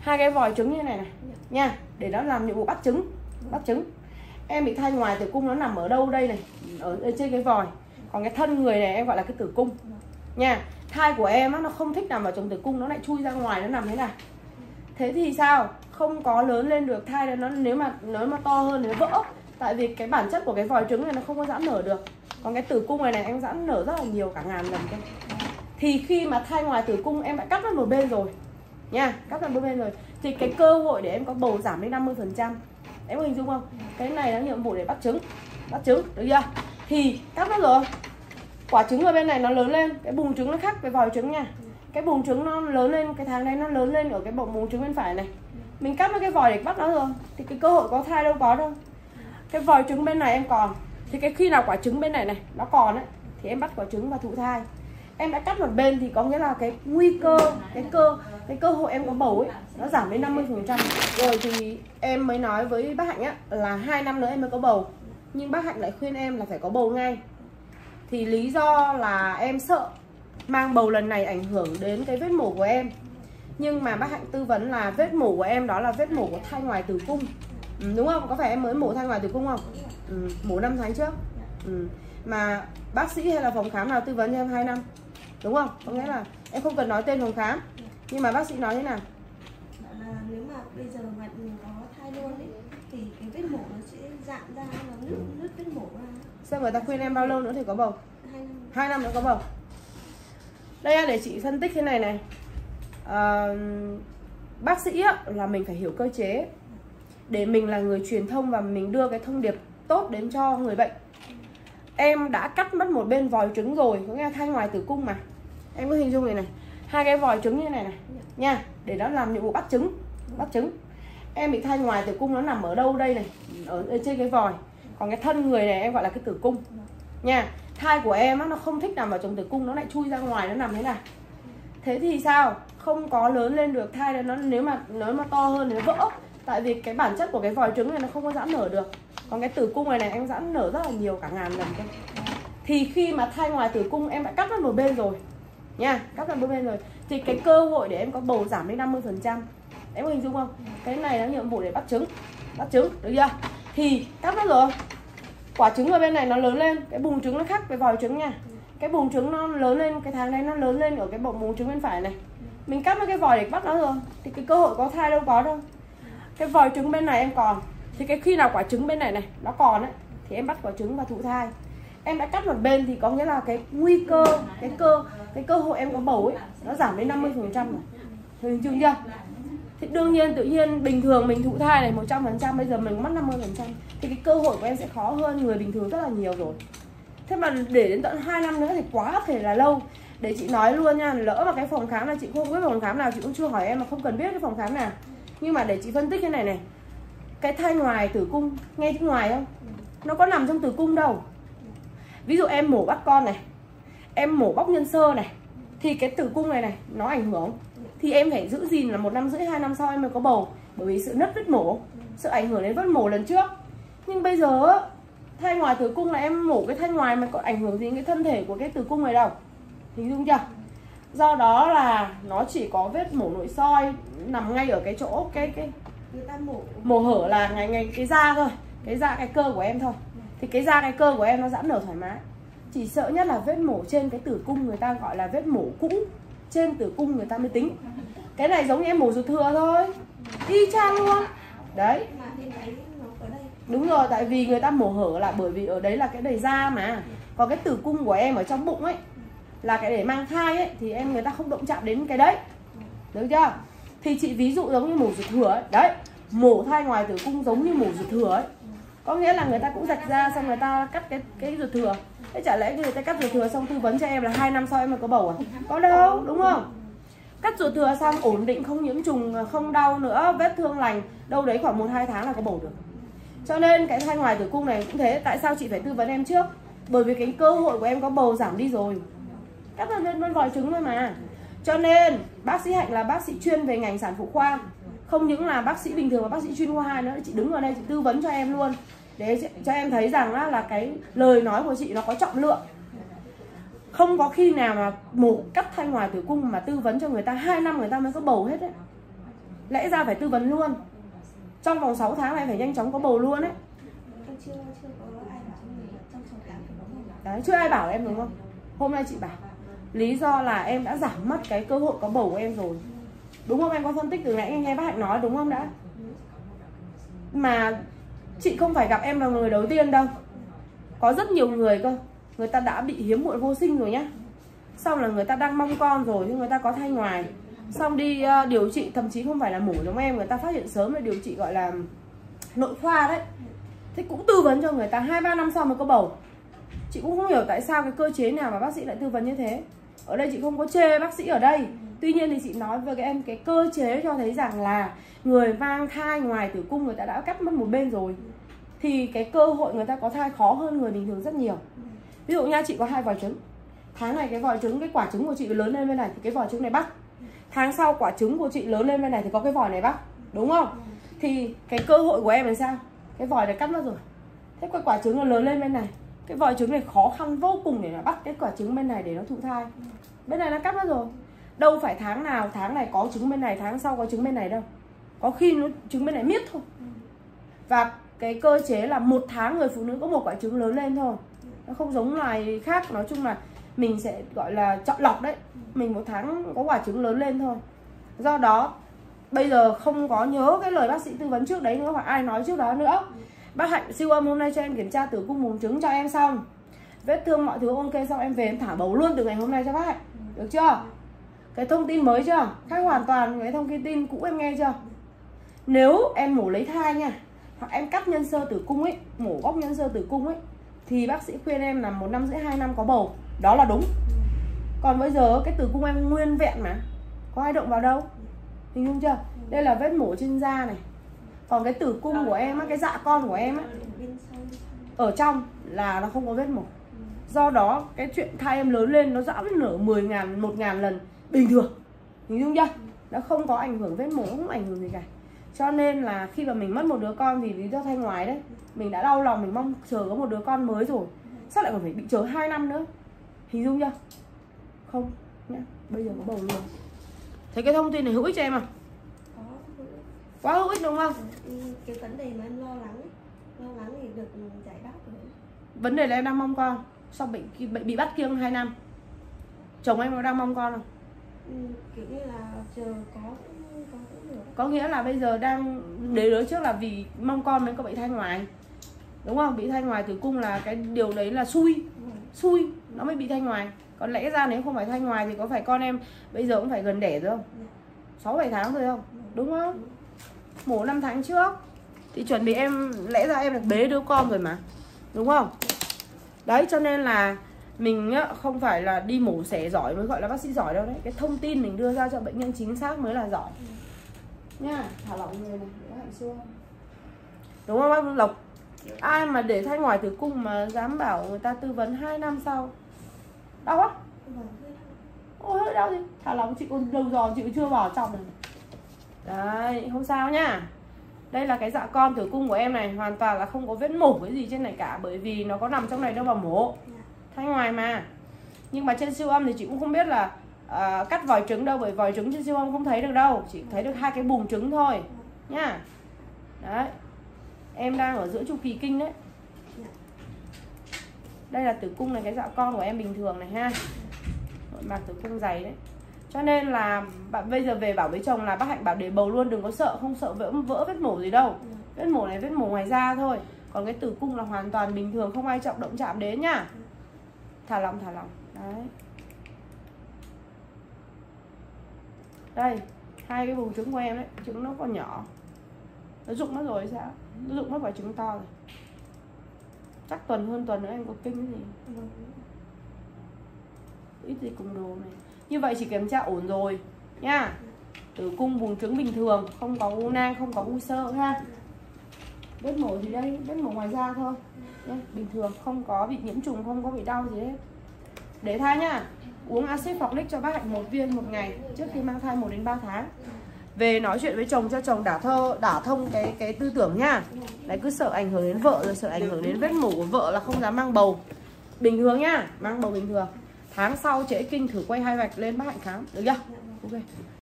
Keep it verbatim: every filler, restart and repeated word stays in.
hai cái vòi trứng như này này nha, để nó làm nhiệm vụ bắt trứng. Bắt trứng em bị thai ngoài tử cung nó nằm ở đâu đây này, ở trên cái vòi, còn cái thân người này em gọi là cái tử cung nha. Thai của em á, nó không thích nằm vào trong tử cung, nó lại chui ra ngoài, nó nằm thế này. Thế thì sao? Không có lớn lên được, thai nó nếu mà nó mà to hơn thì nó vỡ, tại vì cái bản chất của cái vòi trứng này nó không có giãn nở được. Còn cái tử cung này này em giãn nở rất là nhiều, cả ngàn lần cơ. Thì khi mà thai ngoài tử cung em đã cắt nó một bên rồi nha, cắt nó một bên rồi thì cái cơ hội để em có bầu giảm đến năm mươi phần trăm. Em có hình dung không? Cái này là nhiệm vụ để bắt trứng, bắt trứng được chưa? Thì cắt nó rồi, quả trứng ở bên này nó lớn lên, cái bùng trứng nó khác với vòi trứng nha. Cái bùng trứng nó lớn lên, cái tháng đấy nó lớn lên ở cái bộ bùng trứng bên phải này. Mình cắt nó cái vòi để bắt nó rồi thì cái cơ hội có thai đâu có đâu. Cái vòi trứng bên này em còn, thì cái khi nào quả trứng bên này này nó còn ấy, thì em bắt quả trứng và thụ thai. Em đã cắt một bên thì có nghĩa là cái nguy cơ, cái cơ, cái cơ hội em có bầu ấy nó giảm đến năm mươi phần trăm. Rồi thì em mới nói với bác Hạnh á là hai năm nữa em mới có bầu, nhưng bác Hạnh lại khuyên em là phải có bầu ngay. Thì lý do là em sợ mang bầu lần này ảnh hưởng đến cái vết mổ của em. Nhưng mà bác Hạnh tư vấn là vết mổ của em đó là vết mổ của thai ngoài tử cung. Ừ, đúng không? Có phải em mới mổ thai ngoài tử cung không? Ừ, mổ năm tháng trước. Ừ. Mà bác sĩ hay là phòng khám nào tư vấn cho em hai năm? Đúng không? Có nghĩa là em không cần nói tên phòng khám. Nhưng mà bác sĩ nói thế nào? À, nếu mà bây giờ mà mình có thai luôn ấy, thì cái vết mổ nó sẽ dạn ra, nó nứt, nứt vết mổ ra. Sao người ta khuyên em bao lâu nữa thì có bầu? hai năm. hai năm nữa có bầu. Đây là để chị phân tích thế này này. À, bác sĩ á, là mình phải hiểu cơ chế để mình là người truyền thông và mình đưa cái thông điệp tốt đến cho người bệnh. Em đã cắt mất một bên vòi trứng rồi, có nghĩa là thai ngoài tử cung mà. Em có hình dung này này, hai cái vòi trứng như này này nha, để nó làm nhiệm vụ bắt trứng, bắt trứng. Em bị thai ngoài tử cung nó nằm ở đâu đây này, ở trên cái vòi. Còn cái thân người này em gọi là cái tử cung nha. Thai của em á, nó không thích nằm vào trong tử cung, nó lại chui ra ngoài, nó nằm thế này. Thế thì sao? Không có lớn lên được, thai nó nếu mà nếu mà to hơn thì nó vỡ, tại vì cái bản chất của cái vòi trứng này nó không có giãn nở được. Còn cái tử cung này này em giãn nở rất là nhiều, cả ngàn lần cơ. Thì khi mà thai ngoài tử cung em đã cắt nó một bên rồi nha, cắt nó một bên rồi thì cái cơ hội để em có bầu giảm đến năm mươi phần trăm. Em có hình dung không? Cái này là nhiệm vụ để bắt trứng, bắt trứng được chưa? Thì cắt nó rồi, quả trứng ở bên này nó lớn lên, cái bùng trứng nó khác với vòi trứng nha. Cái bùng trứng nó lớn lên, cái tháng đấy nó lớn lên ở cái bộ bùng trứng bên phải này. Mình cắt nó cái vòi để bắt nó rồi thì cái cơ hội có thai đâu có đâu. Cái vòi trứng bên này em còn, thì cái khi nào quả trứng bên này này nó còn ấy, thì em bắt quả trứng và thụ thai. Em đã cắt một bên thì có nghĩa là cái nguy cơ, cái cơ, cái cơ hội em có bầu ấy nó giảm đến năm mươi phần trăm. Hình dung chưa? Thì đương nhiên tự nhiên bình thường mình thụ thai này một trăm phần trăm, bây giờ mình mất năm mươi phần trăm thì cái cơ hội của em sẽ khó hơn người bình thường rất là nhiều rồi. Thế mà để đến tận hai năm nữa thì quá thể là lâu. Để chị nói luôn nha, lỡ mà cái phòng khám là chị không biết phòng khám nào, chị cũng chưa hỏi em mà không cần biết cái phòng khám nào. Nhưng mà để chị phân tích thế này này, cái thai ngoài tử cung, nghe chữ ngoài không? Nó có nằm trong tử cung đâu. Ví dụ em mổ bắt con này, em mổ bóc nhân sơ này, thì cái tử cung này này nó ảnh hưởng. Thì em phải giữ gìn là một năm rưỡi, hai năm sau em mới có bầu, bởi vì sự nứt vết mổ, sự ảnh hưởng đến vết mổ lần trước. Nhưng bây giờ thai ngoài tử cung là em mổ cái thai ngoài mà có ảnh hưởng gì đến cái thân thể của cái tử cung này đâu. Hình dung chưa? Do đó là nó chỉ có vết mổ nội soi nằm ngay ở cái chỗ cái cái người ta mổ mổ hở là ngay ngay cái da thôi, cái da cái cơ của em thôi. Thì cái da cái cơ của em nó giãn nở thoải mái. Chỉ sợ nhất là vết mổ trên cái tử cung, người ta gọi là vết mổ cũ, trên tử cung người ta mới tính. Cái này giống như em mổ ruột thừa thôi, y chang luôn. Đấy. Đúng rồi, tại vì người ta mổ hở là bởi vì ở đấy là cái đầy da mà. Còn cái tử cung của em ở trong bụng ấy, là cái để mang thai ấy, thì em người ta không động chạm đến cái đấy. Được chưa? Thì chị ví dụ giống như mổ ruột thừa ấy. Đấy, mổ thai ngoài tử cung giống như mổ ruột thừa ấy. Có nghĩa là người ta cũng rạch ra xong người ta cắt cái cái ruột thừa. Thế chả lẽ người ta cắt ruột thừa xong tư vấn cho em là hai năm sau em mới có bầu à? Có đâu, đúng không? Cắt ruột thừa xong ổn định, không nhiễm trùng, không đau nữa, vết thương lành, đâu đấy khoảng một hai tháng là có bầu được. Cho nên cái thai ngoài tử cung này cũng thế. Tại sao chị phải tư vấn em trước? Bởi vì cái cơ hội của em có bầu giảm đi rồi, cắt ra bên bên vòi trứng thôi mà. Cho nên bác sĩ Hạnh là bác sĩ chuyên về ngành sản phụ khoa, không những là bác sĩ bình thường mà bác sĩ chuyên khoa hai nữa. Chị đứng ở đây chị tư vấn cho em luôn để cho em thấy rằng là, là cái lời nói của chị nó có trọng lượng. Không có khi nào mà mổ cắt thai ngoài tử cung mà tư vấn cho người ta hai năm người ta mới có bầu hết đấy. lẽ ra phải tư vấn luôn. Trong vòng sáu tháng này phải nhanh chóng có bầu luôn ấy. Đấy, chưa ai bảo em đúng không? Hôm nay chị bảo. Lý do là em đã giảm mất cái cơ hội có bầu của em rồi. Đúng không? Em có phân tích từ nãy em nghe bác Hạnh nói đúng không đã? Mà chị không phải gặp em là người đầu tiên đâu. Có rất nhiều người cơ. Người ta đã bị hiếm muộn vô sinh rồi nhá. Xong là người ta đang mong con rồi nhưng người ta có thai ngoài. Xong đi uh, điều trị, thậm chí không phải là mổ giống em. Người ta phát hiện sớm là điều trị gọi là nội khoa đấy. Thế cũng tư vấn cho người ta hai ba năm sau mới có bầu. Chị cũng không hiểu tại sao cái cơ chế nào mà bác sĩ lại tư vấn như thế. Ở đây chị không có chê bác sĩ ở đây. Tuy nhiên thì chị nói với các em cái cơ chế cho thấy rằng là người mang thai ngoài tử cung người ta đã cắt mất một bên rồi. Thì cái cơ hội người ta có thai khó hơn người bình thường rất nhiều. Ví dụ nha, chị có hai vòi trứng. Tháng này cái vòi trứng, cái quả trứng của chị lớn lên bên này thì cái vòi trứng này bắt. Tháng sau quả trứng của chị lớn lên bên này thì có cái vòi này bắt. Đúng không? Thì cái cơ hội của em là sao? Cái vòi này cắt mất rồi. Thế cái quả trứng nó lớn lên bên này. Cái vòi trứng này khó khăn vô cùng để nó bắt cái quả trứng bên này để nó thụ thai. Bên này nó cắt mất rồi. Đâu phải tháng nào tháng này có trứng bên này, tháng sau có trứng bên này đâu. Có khi nó trứng bên này miết thôi. Và cái cơ chế là một tháng người phụ nữ có một quả trứng lớn lên thôi. Nó không giống loài khác. Nói chung là mình sẽ gọi là chọn lọc đấy. Mình một tháng có quả trứng lớn lên thôi. Do đó bây giờ không có nhớ cái lời bác sĩ tư vấn trước đấy nữa, hoặc ai nói trước đó nữa. Bác Hạnh siêu âm hôm nay cho em kiểm tra tử cung buồng trứng cho em xong. Vết thương mọi thứ ok xong em về em thả bầu luôn từ ngày hôm nay cho bác Hạnh. Được chưa? Cái thông tin mới chưa? Khác hoàn toàn cái thông tin cũ em nghe chưa? Nếu em mổ lấy thai nha, hoặc em cắt nhân sơ tử cung ấy, mổ góc nhân sơ tử cung ấy, thì bác sĩ khuyên em là một năm rưỡi hai năm có bầu. Đó là đúng. Còn bây giờ cái tử cung em nguyên vẹn mà, có ai động vào đâu. Hình dung chưa? Đây là vết mổ trên da này. Còn cái tử cung của em á, cái dạ con của em á, ở trong là nó không có vết mổ. Do đó cái chuyện thai em lớn lên nó giãn nở mười ngàn, một ngàn lần bình thường. Hình dung chưa? Nó không có ảnh hưởng vết mổ, không ảnh hưởng gì cả. Cho nên là khi mà mình mất một đứa con thì lý do thai ngoài đấy, mình đã đau lòng, mình mong chờ có một đứa con mới rồi. Sao lại còn phải bị chờ hai năm nữa? Hình dung chưa? Không nhá. Bây giờ có bầu luôn. Thấy cái thông tin này hữu ích cho em à? Quá hữu ích đúng không? Cái vấn đề mà em lo lắng ấy, lo lắng thì được giải đáp rồi. Vấn đề là em đang mong con, sau bệnh bị, bị bắt kiêng hai năm. Chồng em có đang mong con không? Ừ, kiểu như là chờ có cũng, có cũng được. Có nghĩa là bây giờ đang để đứa trước là vì mong con mới có bị thai ngoài. Đúng không? Bị thai ngoài tử cung là cái điều đấy là xui. Ừ. Xui nó mới bị thai ngoài. Còn lẽ ra nếu không phải thai ngoài thì có phải con em bây giờ cũng phải gần đẻ rồi không? Ừ. sáu bảy tháng rồi không? Ừ. Đúng không? Ừ. Mổ năm tháng trước thì chuẩn bị em, lẽ ra em được bế đứa con rồi mà, đúng không? Đấy, cho nên là mình không phải là đi mổ xẻ giỏi mới gọi là bác sĩ giỏi đâu đấy. Cái thông tin mình đưa ra cho bệnh nhân chính xác mới là giỏi. Ừ. Nha, thả lỏng người này, Hạnh xưa. Đúng không bác Lộc? Ai mà để thai ngoài tử cung mà dám bảo người ta tư vấn hai năm sau. Đau á? Ôi hơi đau gì? Thả lỏng, chị còn đầu giò chị chưa bỏ trong này. Đấy, không sao nhá. Đây là cái dạ con tử cung của em này. Hoàn toàn là không có vết mổ cái gì trên này cả. Bởi vì nó có nằm trong này đâu mà mổ. Thai ngoài mà. Nhưng mà trên siêu âm thì chị cũng không biết là uh, cắt vòi trứng đâu. Bởi vòi trứng trên siêu âm không thấy được đâu. Chị thấy được hai cái buồng trứng thôi nhá. Đấy. Em đang ở giữa chu kỳ kinh đấy. Đây là tử cung này, cái dạ con của em bình thường này ha. Nội mạc tử cung dày đấy. Cho nên là bạn bây giờ về bảo với chồng là bác Hạnh bảo để bầu luôn, đừng có sợ, không sợ vỡ, vỡ vết mổ gì đâu. Vết mổ này vết mổ ngoài da thôi. Còn cái tử cung là hoàn toàn bình thường, không ai trọng động chạm đến nhá. Thả lỏng, thả lỏng. Đấy. Đây, hai cái vùng trứng của em đấy, trứng nó còn nhỏ. Nó rụng mất rồi sao? Nó rụng mất quả trứng to rồi. Chắc tuần hơn tuần nữa em có kinh cái gì. Ít gì cùng đồ này. Như vậy chỉ kiểm tra ổn rồi nha. Tử cung buồng trứng bình thường, không có u nang, không có u sơ ha. Vết mổ thì đây, vết mổ ngoài da thôi. Nha, bình thường, không có bị nhiễm trùng, không có bị đau gì hết. Để thai nha. Uống axit folic cho bác Hạnh một viên một ngày trước khi mang thai một đến ba tháng. Về nói chuyện với chồng cho chồng đả thơ, đả thông cái cái tư tưởng nha. Đấy, cứ sợ ảnh hưởng đến vợ rồi sợ ảnh hưởng đến vết mổ của vợ là không dám mang bầu. Bình thường nha, mang bầu bình thường. Tháng sau trễ kinh thử quay hai vạch lên bác Hạnh khám, được chưa? Ok.